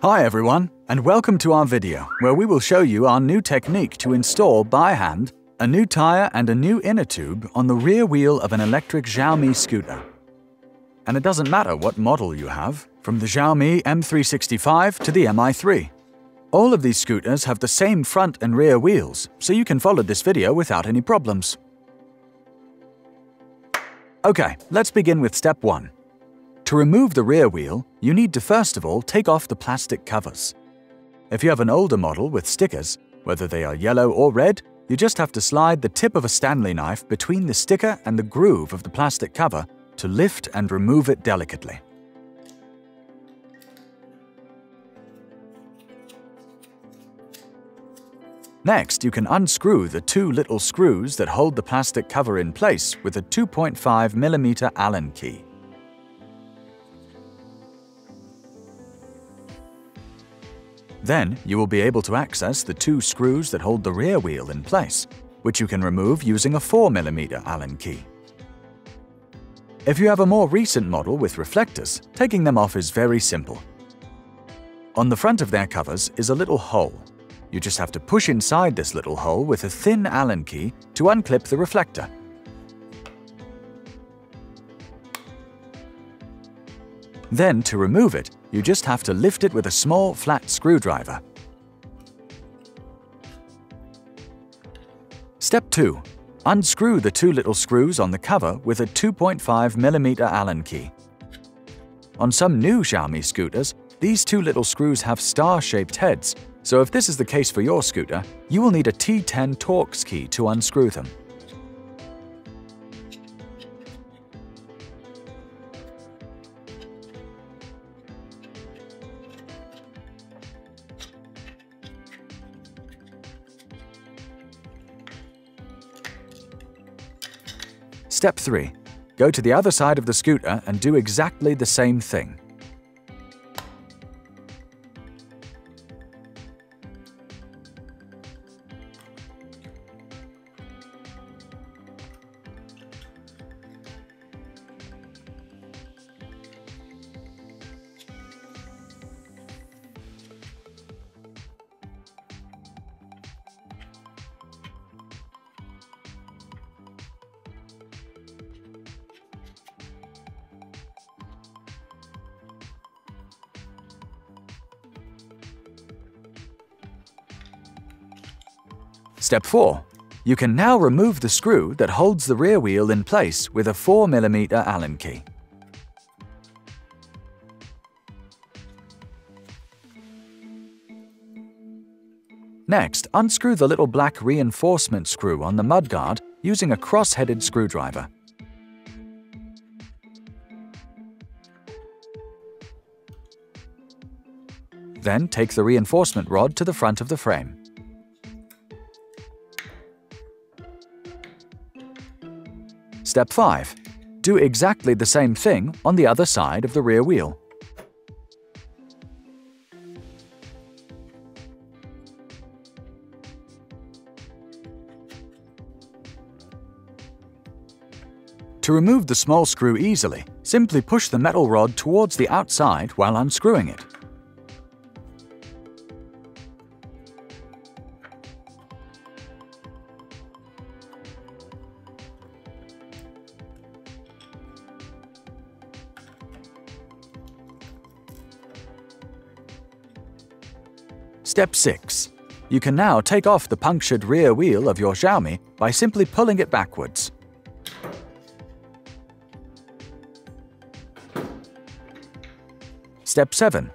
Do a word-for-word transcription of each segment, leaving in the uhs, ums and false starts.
Hi everyone, and welcome to our video where we will show you our new technique to install by hand a new tire and a new inner tube on the rear wheel of an electric Xiaomi scooter. And it doesn't matter what model you have, from the Xiaomi M three sixty-five to the M I three. All of these scooters have the same front and rear wheels, so you can follow this video without any problems. Okay, let's begin with step one. To remove the rear wheel, you need to first of all take off the plastic covers. If you have an older model with stickers, whether they are yellow or red, you just have to slide the tip of a Stanley knife between the sticker and the groove of the plastic cover to lift and remove it delicately. Next, you can unscrew the two little screws that hold the plastic cover in place with a two point five millimeter Allen key. Then, you will be able to access the two screws that hold the rear wheel in place, which you can remove using a four millimeter Allen key. If you have a more recent model with reflectors, taking them off is very simple. On the front of their covers is a little hole. You just have to push inside this little hole with a thin Allen key to unclip the reflector. Then, to remove it, you just have to lift it with a small, flat screwdriver. Step two. Unscrew the two little screws on the cover with a two point five millimeter Allen key. On some new Xiaomi scooters, these two little screws have star-shaped heads, so if this is the case for your scooter, you will need a T ten Torx key to unscrew them. Step three. Go to the other side of the scooter and do exactly the same thing. Step four. You can now remove the screw that holds the rear wheel in place with a four millimeter Allen key. Next, unscrew the little black reinforcement screw on the mudguard using a cross-headed screwdriver. Then take the reinforcement rod to the front of the frame. Step five. Do exactly the same thing on the other side of the rear wheel. To remove the small screw easily, simply push the metal rod towards the outside while unscrewing it. Step six. You can now take off the punctured rear wheel of your Xiaomi by simply pulling it backwards. Step seven.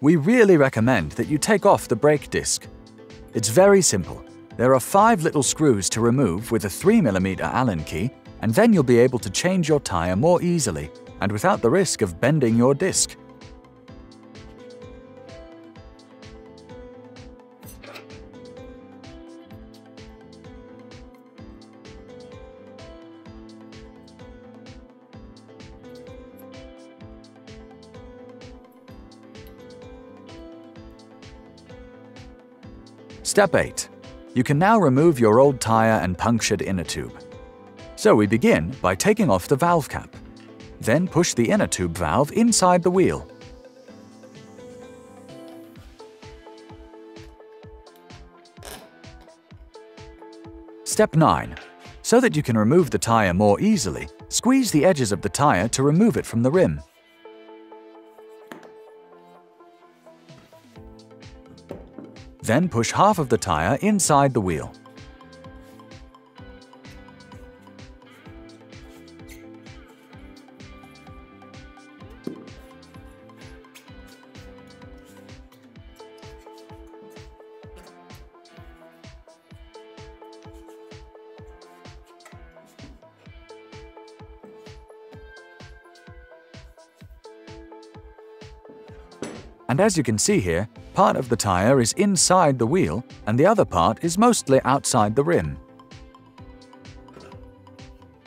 We really recommend that you take off the brake disc. It's very simple. There are five little screws to remove with a three millimeter Allen key, and then you'll be able to change your tire more easily and without the risk of bending your disc. Step eight. You can now remove your old tire and punctured inner tube. So we begin by taking off the valve cap. Then push the inner tube valve inside the wheel. Step nine. So that you can remove the tire more easily, squeeze the edges of the tire to remove it from the rim. Then push half of the tire inside the wheel. And as you can see here, part of the tire is inside the wheel and the other part is mostly outside the rim.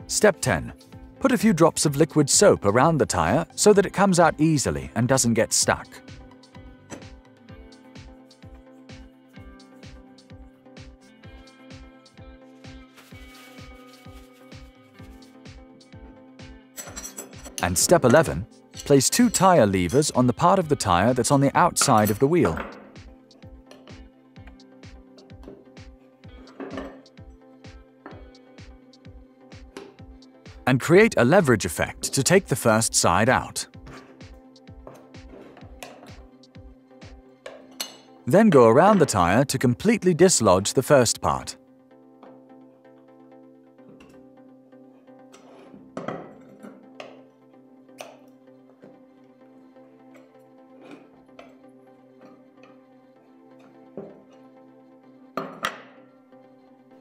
Step ten. Put a few drops of liquid soap around the tire so that it comes out easily and doesn't get stuck. And Step eleven. Place two tire levers on the part of the tire that's on the outside of the wheel. And create a leverage effect to take the first side out. Then go around the tire to completely dislodge the first part.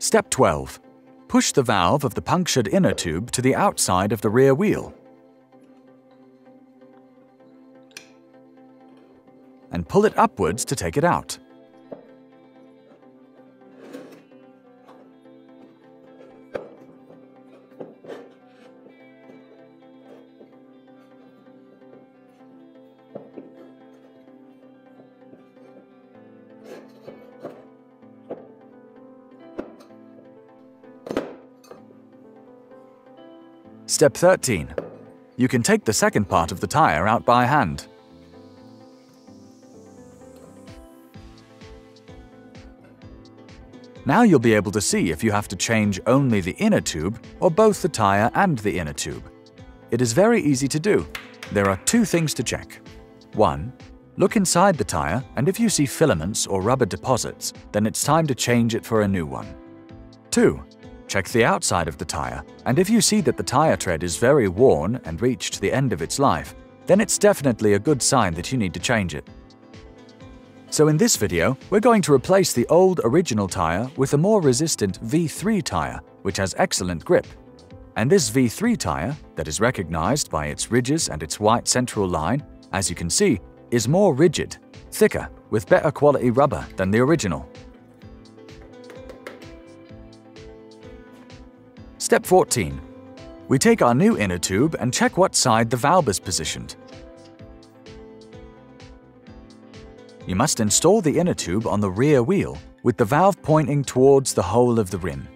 Step twelve. Push the valve of the punctured inner tube to the outside of the rear wheel and pull it upwards to take it out. Step thirteen. You can take the second part of the tire out by hand. Now you'll be able to see if you have to change only the inner tube or both the tire and the inner tube. It is very easy to do. There are two things to check. One, look inside the tire, and if you see filaments or rubber deposits, then it's time to change it for a new one. Two, check the outside of the tire, and if you see that the tire tread is very worn and reached the end of its life, then it's definitely a good sign that you need to change it. So in this video, we're going to replace the old original tire with a more resistant V three tire, which has excellent grip. And this V three tire, that is recognized by its ridges and its white central line, as you can see, is more rigid, thicker, with better quality rubber than the original. Step fourteen. We take our new inner tube and check what side the valve is positioned. You must install the inner tube on the rear wheel with the valve pointing towards the hole of the rim.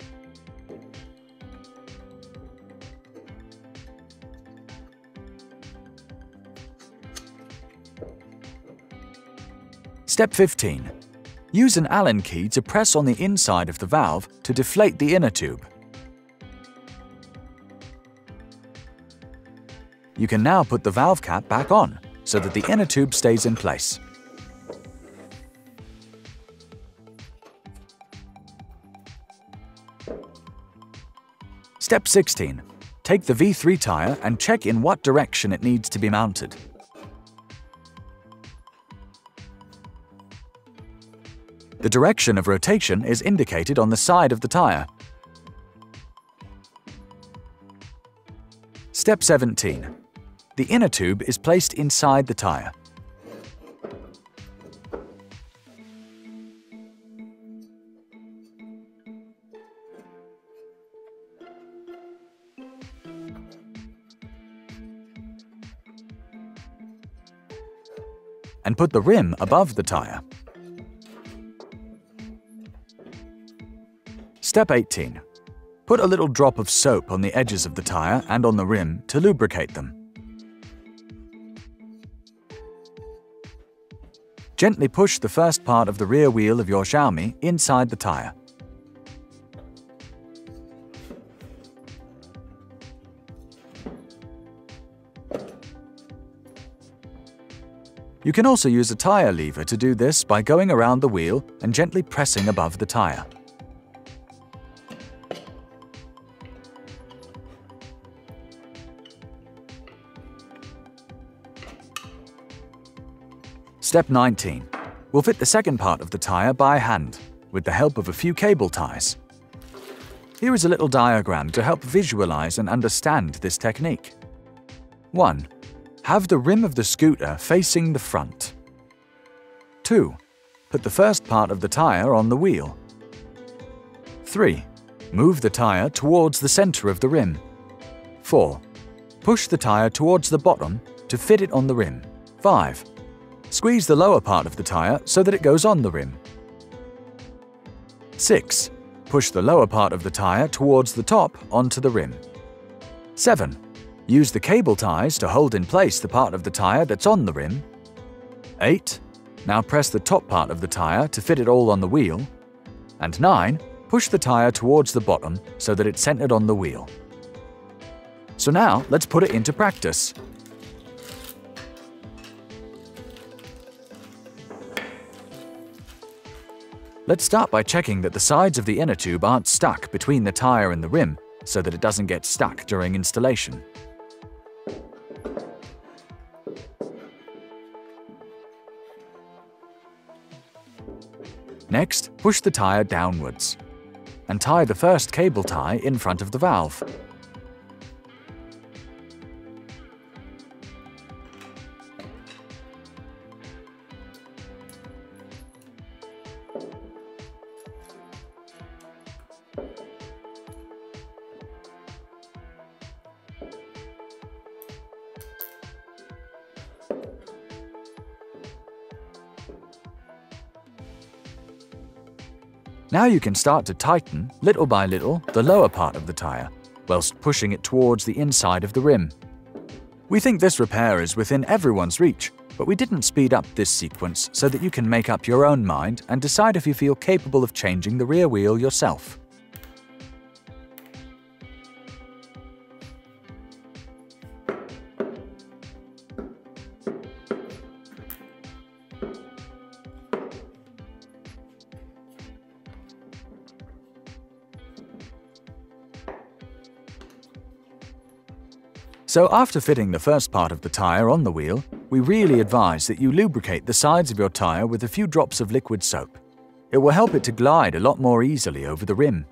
Step fifteen. Use an Allen key to press on the inside of the valve to deflate the inner tube. You can now put the valve cap back on, so that the inner tube stays in place. Step sixteen. Take the V three tire and check in what direction it needs to be mounted. The direction of rotation is indicated on the side of the tire. Step seventeen. The inner tube is placed inside the tire. And put the rim above the tire. Step eighteen. Put a little drop of soap on the edges of the tire and on the rim to lubricate them. Gently push the first part of the rear wheel of your Xiaomi inside the tire. You can also use a tire lever to do this by going around the wheel and gently pressing above the tire. Step nineteen. We'll fit the second part of the tire by hand, with the help of a few cable ties. Here is a little diagram to help visualize and understand this technique. one. Have the rim of the scooter facing the front. two. Put the first part of the tire on the wheel. three. Move the tire towards the center of the rim. four. Push the tire towards the bottom to fit it on the rim. five. Squeeze the lower part of the tire so that it goes on the rim. six. Push the lower part of the tire towards the top onto the rim. seven. Use the cable ties to hold in place the part of the tire that's on the rim. eight. Now press the top part of the tire to fit it all on the wheel. And nine. Push the tire towards the bottom so that it's centered on the wheel. So now let's put it into practice. Let's start by checking that the sides of the inner tube aren't stuck between the tire and the rim, so that it doesn't get stuck during installation. Next, push the tire downwards and tie the first cable tie in front of the valve. Now you can start to tighten, little by little, the lower part of the tire, whilst pushing it towards the inside of the rim. We think this repair is within everyone's reach, but we didn't speed up this sequence so that you can make up your own mind and decide if you feel capable of changing the rear wheel yourself. So after fitting the first part of the tire on the wheel, we really advise that you lubricate the sides of your tire with a few drops of liquid soap. It will help it to glide a lot more easily over the rim.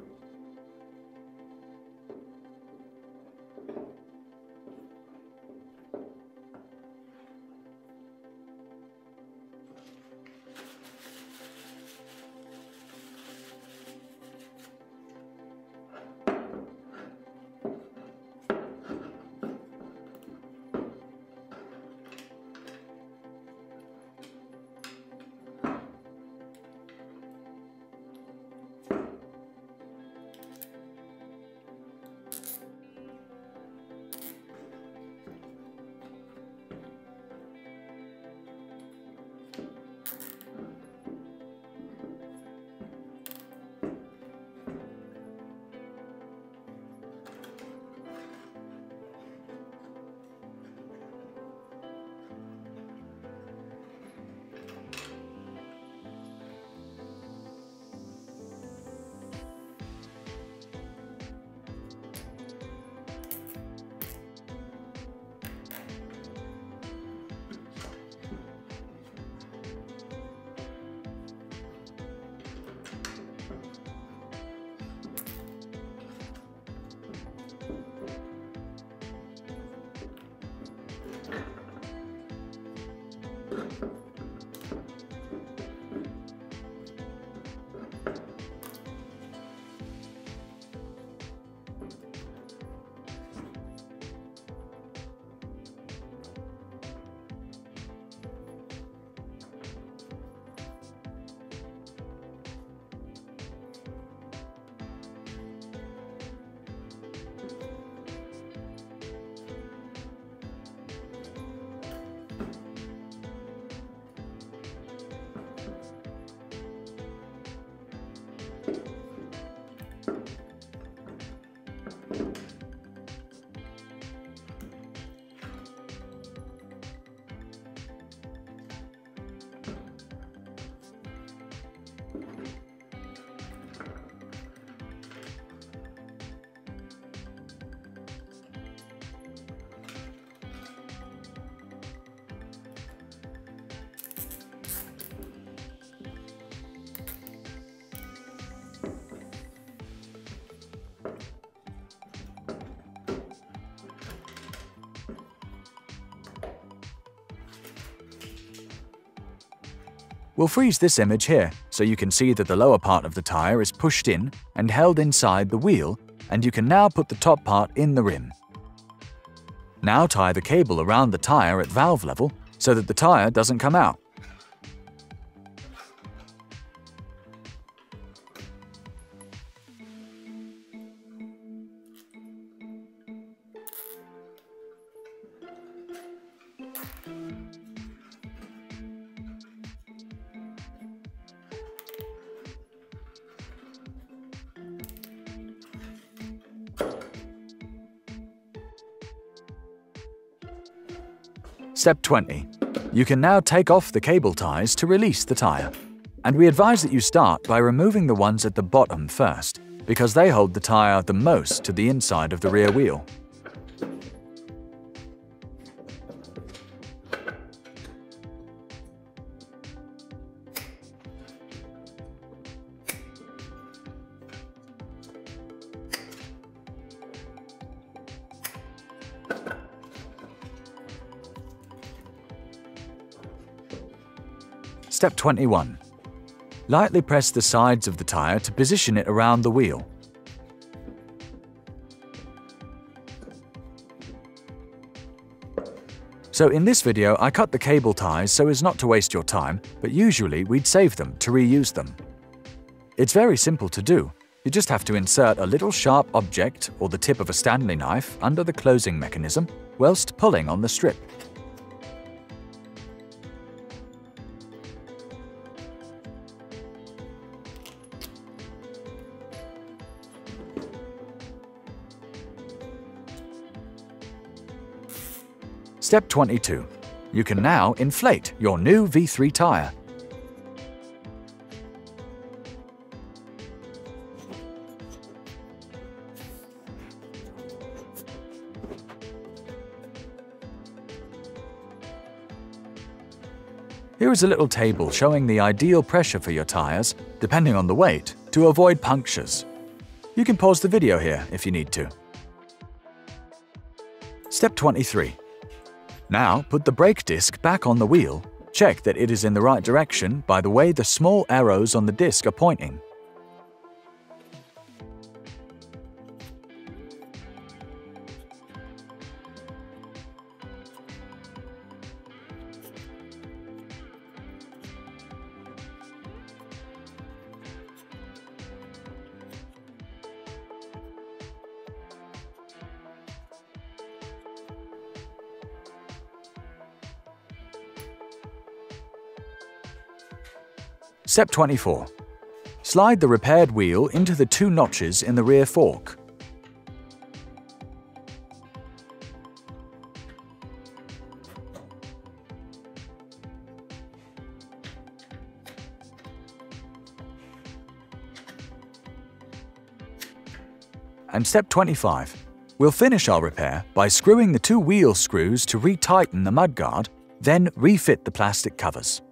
We'll freeze this image here, so you can see that the lower part of the tire is pushed in and held inside the wheel, and you can now put the top part in the rim. Now tie the cable around the tire at valve level so that the tire doesn't come out. Step twenty. You can now take off the cable ties to release the tire. And we advise that you start by removing the ones at the bottom first, because they hold the tire the most to the inside of the rear wheel. Step twenty-one. Lightly press the sides of the tire to position it around the wheel. So in this video, I cut the cable ties so as not to waste your time, but usually we'd save them to reuse them. It's very simple to do. You just have to insert a little sharp object or the tip of a Stanley knife under the closing mechanism whilst pulling on the strip. Step twenty-two. You can now inflate your new V three tire. Here is a little table showing the ideal pressure for your tires, depending on the weight, to avoid punctures. You can pause the video here if you need to. Step twenty-three. Now, put the brake disc back on the wheel. Check that it is in the right direction by the way the small arrows on the disc are pointing. Step twenty-four. Slide the repaired wheel into the two notches in the rear fork. And Step twenty-five. We'll finish our repair by screwing the two wheel screws to retighten the mudguard, then refit the plastic covers.